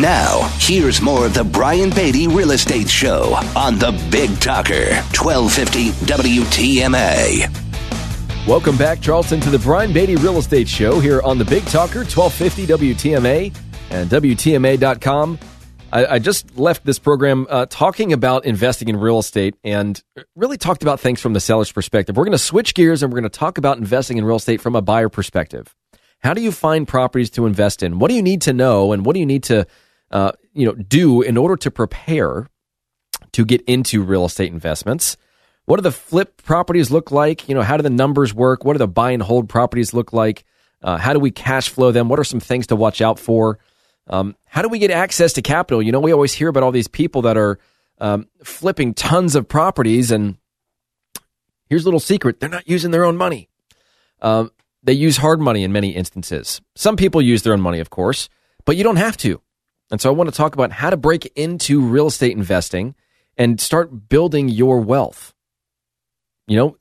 Now, here's more of the Brian Beatty Real Estate Show on The Big Talker, 1250 WTMA. Welcome back, Charleston, to the Brian Beatty Real Estate Show here on The Big Talker, 1250 WTMA and WTMA.com. I just left this program talking about investing in real estate and really talked about things from the seller's perspective. We're going to switch gears and we're going to talk about investing in real estate from a buyer perspective. How do you find properties to invest in? What do you need to know, and what do you need to do in order to prepare to get into real estate investments? What do the flip properties look like? You know, how do the numbers work? What do the buy and hold properties look like? How do we cash flow them? What are some things to watch out for? How do we get access to capital? You know, we always hear about all these people that are flipping tons of properties, and here's a little secret: they're not using their own money. They use hard money in many instances. Some people use their own money, of course, but you don't have to. And so I want to talk about how to break into real estate investing and start building your wealth. You know,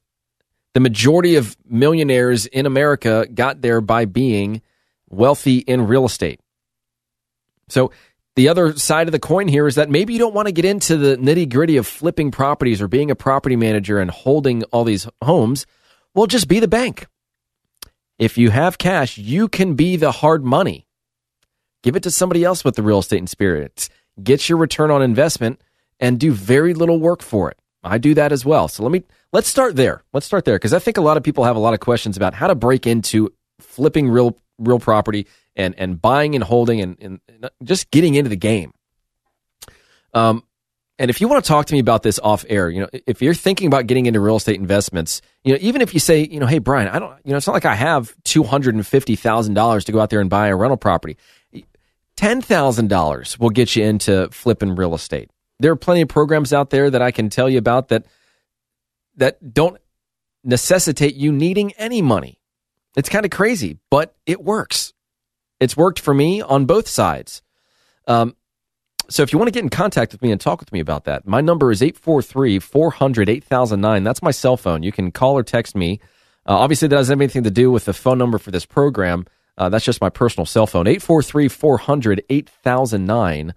the majority of millionaires in America got there by being wealthy in real estate. So the other side of the coin here is that maybe you don't want to get into the nitty-gritty of flipping properties or being a property manager and holding all these homes. Well, just be the bank. If you have cash, you can be the hard money. Give it to somebody else with the real estate and spirits. Get your return on investment and do very little work for it. I do that as well. So let's start there. Let's start there, because I think a lot of people have a lot of questions about how to break into flipping real property and buying and holding and just getting into the game. And if you want to talk to me about this off air, you know, if you're thinking about getting into real estate investments, you know, even if you say, you know, hey, Brian, I don't, you know, it's not like I have $250,000 to go out there and buy a rental property. $10,000 will get you into flipping real estate. There are plenty of programs out there that I can tell you about that don't necessitate you needing any money. It's kind of crazy, but it works. It's worked for me on both sides. So if you want to get in contact with me and talk with me about that, my number is 843-400-8009. That's my cell phone. You can call or text me. Obviously, that doesn't have anything to do with the phone number for this program. That's just my personal cell phone, 843-400-8009.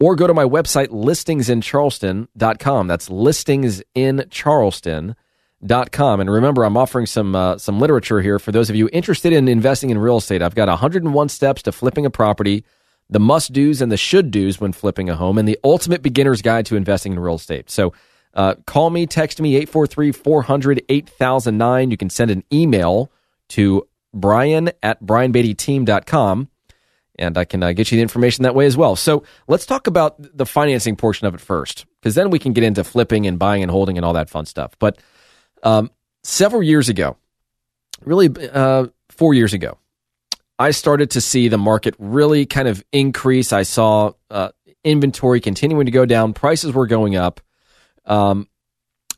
Or go to my website, listingsincharleston.com. That's listingsincharleston.com. And remember, I'm offering some literature here for those of you interested in investing in real estate. I've got 101 steps to flipping a property, the must-dos and the should-dos when flipping a home, and the ultimate beginner's guide to investing in real estate. So call me, text me, 843-400-8009. You can send an email to brian@brianbeattyteam.com, and I can get you the information that way as well. So let's talk about the financing portion of it first, because then we can get into flipping and buying and holding and all that fun stuff. But several years ago, really 4 years ago, I started to see the market really kind of increase. I saw inventory continuing to go down. Prices were going up. And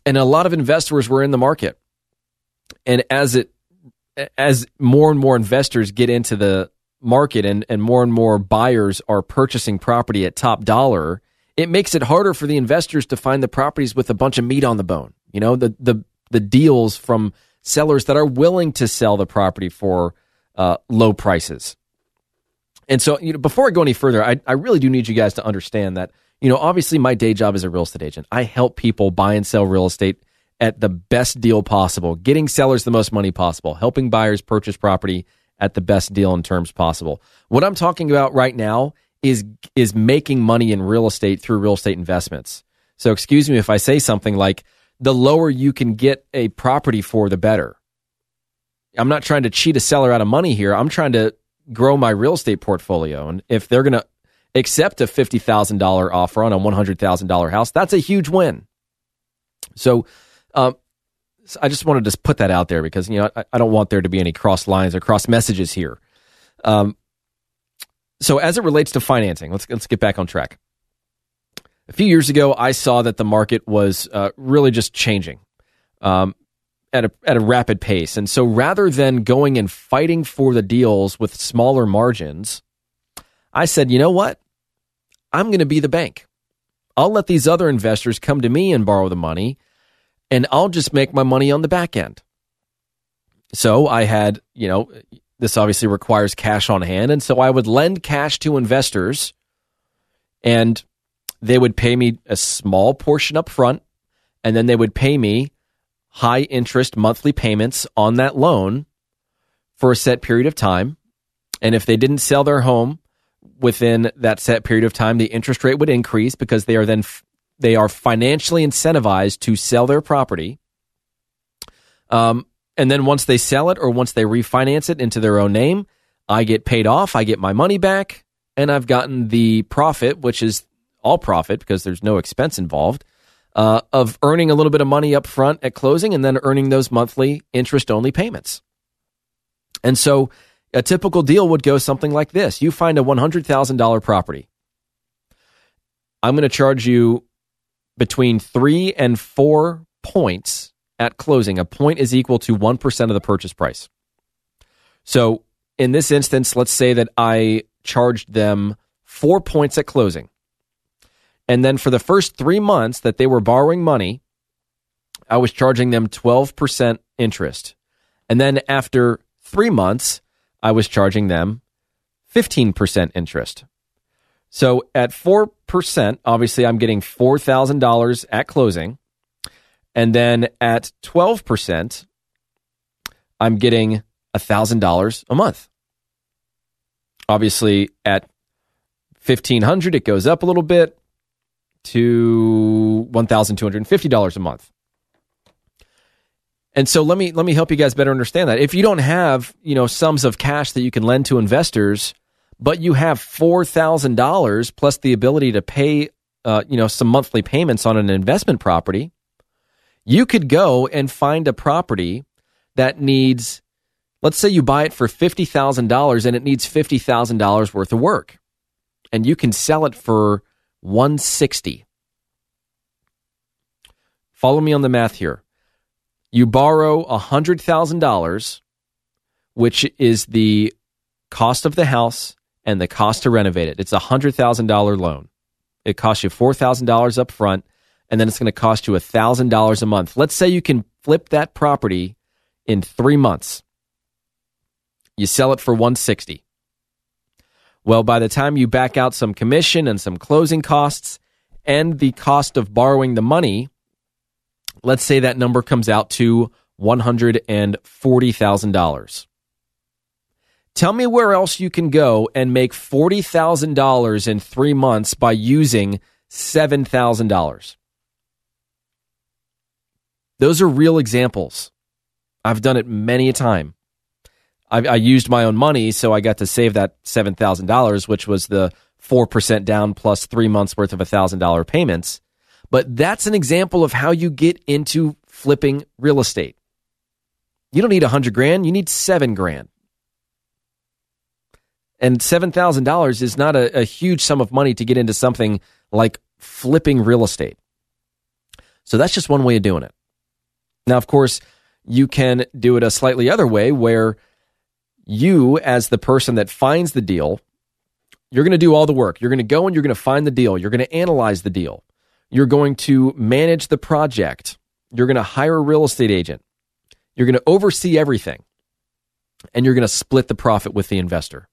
a lot of investors were in the market. And as more and more investors get into the market and more buyers are purchasing property at top dollar, it makes it harder for the investors to find the properties with a bunch of meat on the bone. You know, the deals from sellers that are willing to sell the property for low prices. And so, you know, before I go any further, I really do need you guys to understand that, you know, obviously my day job is a real estate agent. I help people buy and sell real estate at the best deal possible, getting sellers the most money possible, helping buyers purchase property at the best deal and terms possible. What I'm talking about right now is making money in real estate through real estate investments. So excuse me if I say something like, the lower you can get a property for, the better. I'm not trying to cheat a seller out of money here. I'm trying to grow my real estate portfolio. And if they're going to accept a $50,000 offer on a $100,000 house, that's a huge win. So I just wanted to put that out there because, you know, I don't want there to be any cross lines or cross messages here. So as it relates to financing, let's get back on track. A few years ago, I saw that the market was really just changing. At a rapid pace. And so rather than going and fighting for the deals with smaller margins, I said, you know what? I'm going to be the bank. I'll let these other investors come to me and borrow the money, and I'll just make my money on the back end. So I had, you know, this obviously requires cash on hand. And so I would lend cash to investors And they would pay me a small portion up front, and then they would pay me high interest monthly payments on that loan for a set period of time. And if they didn't sell their home within that set period of time, the interest rate would increase because they are then they are financially incentivized to sell their property. And then once they sell it or once they refinance it into their own name, I get paid off, I get my money back, and I've gotten the profit, which is all profit because there's no expense involved, of earning a little bit of money up front at closing and then earning those monthly interest-only payments. And so a typical deal would go something like this. You find a $100,000 property. I'm going to charge you between 3 and 4 points at closing. A point is equal to 1% of the purchase price. So in this instance, let's say that I charged them 4 points at closing. And then for the first 3 months that they were borrowing money, I was charging them 12% interest. And then after 3 months, I was charging them 15% interest. So at 4%, obviously I'm getting $4,000 at closing. And then at 12%, I'm getting $1,000 a month. Obviously at 1,500, it goes up a little bit to $1,250 a month. And so let me help you guys better understand that. If you don't have, sums of cash that you can lend to investors, but you have $4,000 plus the ability to pay, some monthly payments on an investment property, you could go and find a property that needs, let's say you buy it for $50,000 and it needs $50,000 worth of work, and you can sell it for $160,000. Follow me on the math here. You borrow $100,000, which is the cost of the house and the cost to renovate it. It's a $100,000 loan. It costs you $4,000 up front, and then it's going to cost you $1,000 a month. Let's say you can flip that property in 3 months. You sell it for $160,000. Well, by the time you back out some commission and some closing costs and the cost of borrowing the money, let's say that number comes out to $140,000. Tell me where else you can go and make $40,000 in 3 months by using $7,000. Those are real examples. I've done it many a time. I used my own money, so I got to save that $7,000, which was the 4% down plus 3 months worth of $1,000 payments. But that's an example of how you get into flipping real estate. You don't need $100,000; you need $7,000. And $7,000 is not a huge sum of money to get into something like flipping real estate. So that's just one way of doing it. Now, of course, you can do it a slightly other way where you, as the person that finds the deal, you're going to do all the work. You're going to go and you're going to find the deal. You're going to analyze the deal. You're going to manage the project. You're going to hire a real estate agent. You're going to oversee everything. And you're going to split the profit with the investor.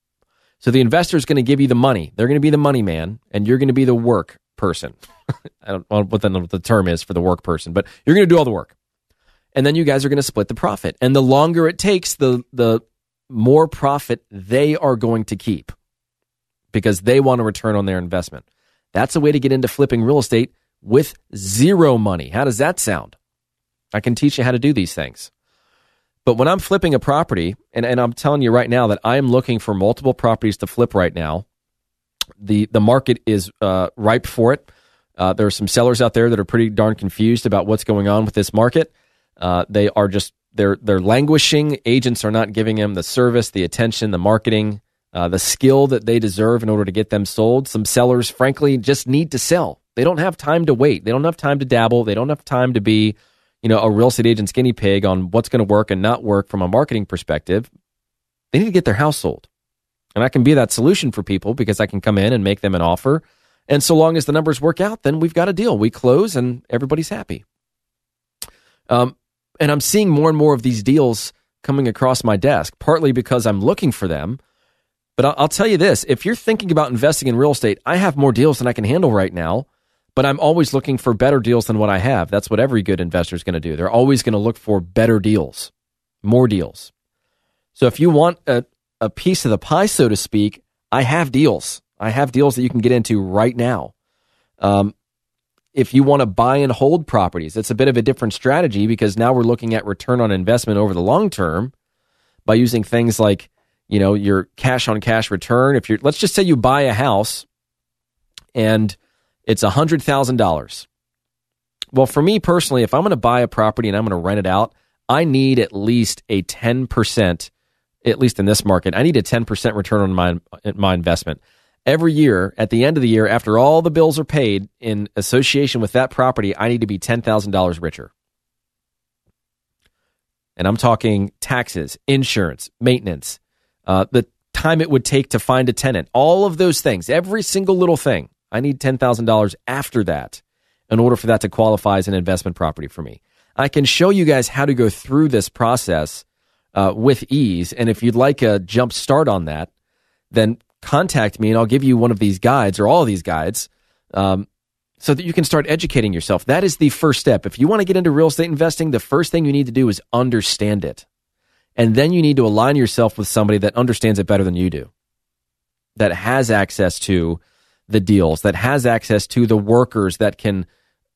So the investor is going to give you the money. They're going to be the money man, and you're going to be the work person. I don't know what the term is for the work person, but you're going to do all the work. And then you guys are going to split the profit. And the longer it takes, the more profit they are going to keep because they want a return on their investment. That's a way to get into flipping real estate with zero money. How does that sound? I can teach you how to do these things. But when I'm flipping a property, and I'm telling you right now that I'm looking for multiple properties to flip right now, the market is ripe for it. There are some sellers out there that are pretty darn confused about what's going on with this market. They are just They're languishing. Agents are not giving them the service, the attention, the marketing, the skill that they deserve in order to get them sold. Some sellers, frankly, just need to sell. They don't have time to wait. They don't have time to dabble. They don't have time to be, a real estate agent's guinea pig on what's going to work and not work from a marketing perspective. They need to get their house sold. And I can be that solution for people because I can come in and make them an offer. And so long as the numbers work out, then we've got a deal. We close and everybody's happy. And I'm seeing more and more of these deals coming across my desk, partly because I'm looking for them, But I'll tell you this, if you're thinking about investing in real estate, I have more deals than I can handle right now, but I'm always looking for better deals than what I have. That's what every good investor is going to do. They're always going to look for better deals, more deals. So if you want a piece of the pie, so to speak, I have deals. I have deals that you can get into right now. If you want to buy and hold properties, it's a bit of a different strategy because now we're looking at return on investment over the long term by using things like, you know, your cash on cash return. If you're, let's just say you buy a house and it's $100,000. Well, for me personally, if I'm going to buy a property and I'm going to rent it out, I need at least a 10%, at least in this market, I need a 10% return on my investment. Every year, at the end of the year, after all the bills are paid in association with that property, I need to be $10,000 richer. And I'm talking taxes, insurance, maintenance, the time it would take to find a tenant, all of those things, every single little thing. I need $10,000 after that in order for that to qualify as an investment property for me. I can show you guys how to go through this process with ease. And if you'd like a jump start on that, then contact me and I'll give you one of these guides or all of these guides so that you can start educating yourself. That is the first step. If you want to get into real estate investing, the first thing you need to do is understand it. And then you need to align yourself with somebody that understands it better than you do, that has access to the deals, that has access to the workers that can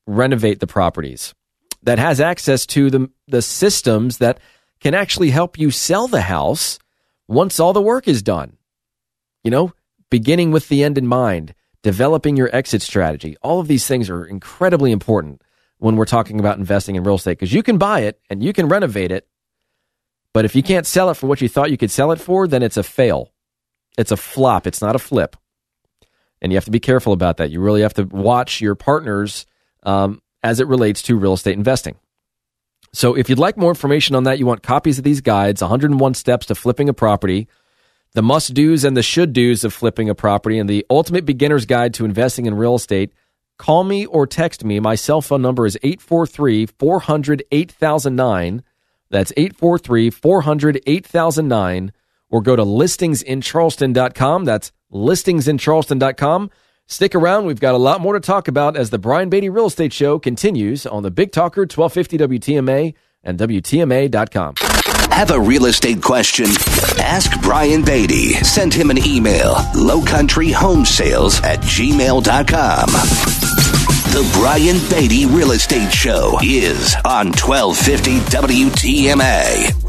renovate the properties, that has access to the systems that can actually help you sell the house once all the work is done. You know, beginning with the end in mind, developing your exit strategy. All of these things are incredibly important when we're talking about investing in real estate because you can buy it and you can renovate it. But if you can't sell it for what you thought you could sell it for, then it's a fail. It's a flop. It's not a flip. And you have to be careful about that. You really have to watch your partners as it relates to real estate investing. So if you'd like more information on that, you want copies of these guides, 101 Steps to Flipping a Property, the must-dos and the should-dos of flipping a property, and the ultimate beginner's guide to investing in real estate, call me or text me. My cell phone number is 843-400-8009. That's 843-400-8009. Or go to listingsincharleston.com. That's listingsincharleston.com. Stick around. We've got a lot more to talk about as the Brian Beatty Real Estate Show continues on The Big Talker, 1250 WTMA and WTMA.com. Have a real estate question? Ask Brian Beatty. Send him an email, lowcountryhomesales@gmail.com. The Brian Beatty Real Estate Show is on 1250 WTMA.